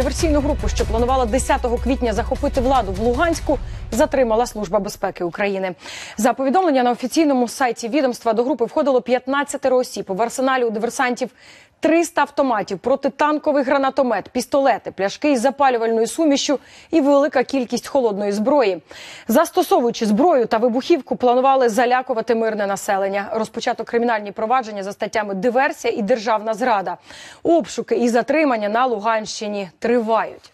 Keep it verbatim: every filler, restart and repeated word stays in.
Диверсійну групу, що планувала десятого квітня захопити владу в Луганську, затримала Служба безпеки України. За повідомлення на офіційному сайті відомства, до групи входило п'ятнадцять осіб. В арсеналі у диверсантів триста автоматів, протитанковий гранатомет, пістолети, пляшки із запалювальною сумішю і велика кількість холодної зброї. Застосовуючи зброю та вибухівку, планували залякувати мирне населення. Розпочато кримінальні провадження за статтями «Диверсія» і «Державна зрада». Обшуки і затримання на Луганщині тривають.